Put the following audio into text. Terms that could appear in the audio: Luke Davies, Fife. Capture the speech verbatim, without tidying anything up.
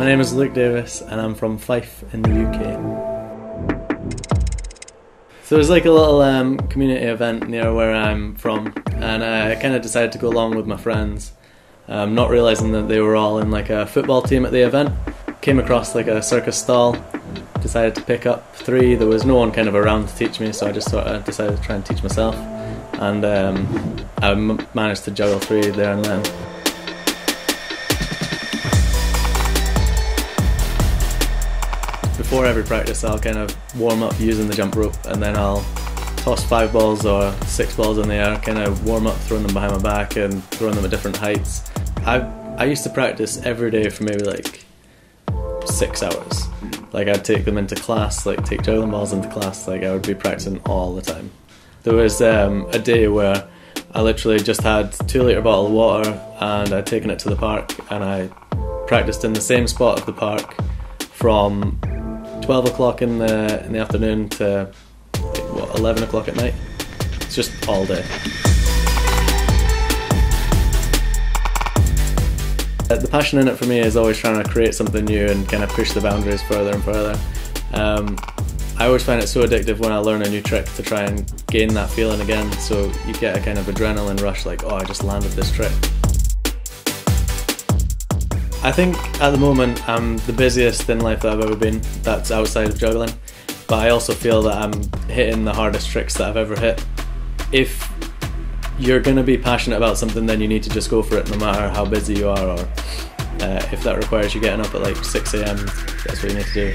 My name is Luke Davies and I'm from Fife in the U K. So there's like a little um, community event near where I'm from, and I kind of decided to go along with my friends, um, not realising that they were all in like a football team at the event. Came across like a circus stall, decided to pick up three. There was no one kind of around to teach me, so I just sort of decided to try and teach myself, and um, I m managed to juggle three there and then. Before every practice I'll kind of warm up using the jump rope, and then I'll toss five balls or six balls in the air, kind of warm up throwing them behind my back and throwing them at different heights. I, I used to practice every day for maybe like six hours. Like I'd take them into class, like take juggling balls into class, like I would be practicing all the time. There was um, a day where I literally just had a two litre bottle of water and I'd taken it to the park, and I practiced in the same spot of the park from twelve o'clock in the, in the afternoon to like, what, eleven o'clock at night. It's just all day. The passion in it for me is always trying to create something new and kind of push the boundaries further and further. Um, I always find it so addictive when I learn a new trick to try and gain that feeling again, so you get a kind of adrenaline rush like, oh, I just landed this trick. I think at the moment I'm the busiest in life that I've ever been, that's outside of juggling, but I also feel that I'm hitting the hardest tricks that I've ever hit. If you're going to be passionate about something, then you need to just go for it no matter how busy you are, or uh, if that requires you getting up at like six A M, that's what you need to do.